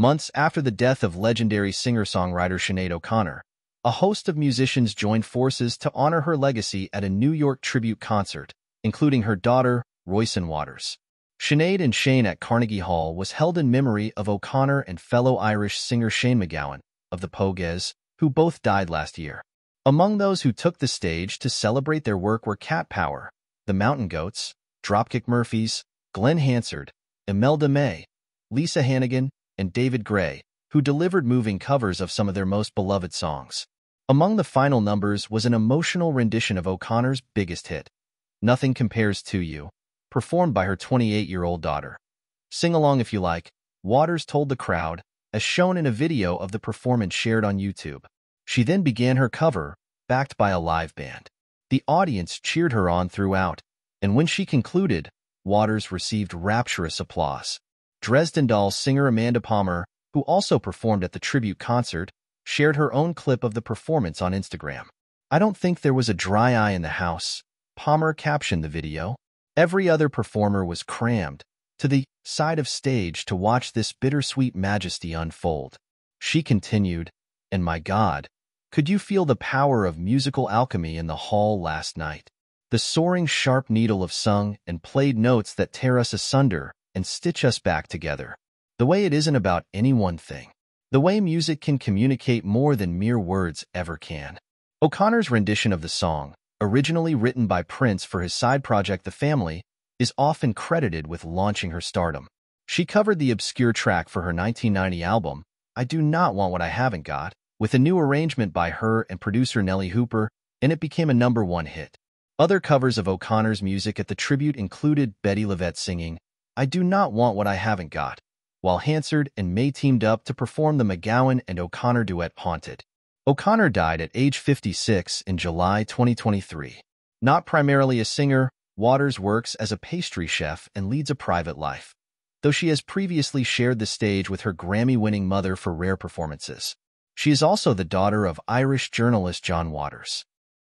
Months after the death of legendary singer-songwriter Sinéad O'Connor, a host of musicians joined forces to honor her legacy at a New York tribute concert, including her daughter, Roisin Waters. Sinead and Shane at Carnegie Hall was held in memory of O'Connor and fellow Irish singer Shane McGowan, of the Pogues, who both died last year. Among those who took the stage to celebrate their work were Cat Power, the Mountain Goats, Dropkick Murphys, Glenn Hansard, Imelda May, Lisa Hannigan, and David Gray, who delivered moving covers of some of their most beloved songs. Among the final numbers was an emotional rendition of O'Connor's biggest hit, Nothing Compares to You, performed by her 28-year-old daughter. Sing along if you like, Waters told the crowd, as shown in a video of the performance shared on YouTube. She then began her cover, backed by a live band. The audience cheered her on throughout, and when she concluded, Waters received rapturous applause. Dresden Dolls singer Amanda Palmer, who also performed at the tribute concert, shared her own clip of the performance on Instagram. "I don't think there was a dry eye in the house," Palmer captioned the video. "Every other performer was crammed to the side of stage to watch this bittersweet majesty unfold." She continued, "And my God, could you feel the power of musical alchemy in the hall last night? The soaring sharp needle of sung and played notes that tear us asunder and stitch us back together. The way it isn't about any one thing. The way music can communicate more than mere words ever can." O'Connor's rendition of the song, originally written by Prince for his side project The Family, is often credited with launching her stardom. She covered the obscure track for her 1990 album, I Do Not Want What I Haven't Got, with a new arrangement by her and producer Nellie Hooper, and it became a #1 hit. Other covers of O'Connor's music at the tribute included Betty Lavette singing I Do Not Want What I Haven't Got, while Hansard and May teamed up to perform the McGowan and O'Connor duet Haunted. O'Connor died at age 56 in July 2023. Not primarily a singer, Waters works as a pastry chef and leads a private life, though she has previously shared the stage with her Grammy-winning mother for rare performances. She is also the daughter of Irish journalist John Waters.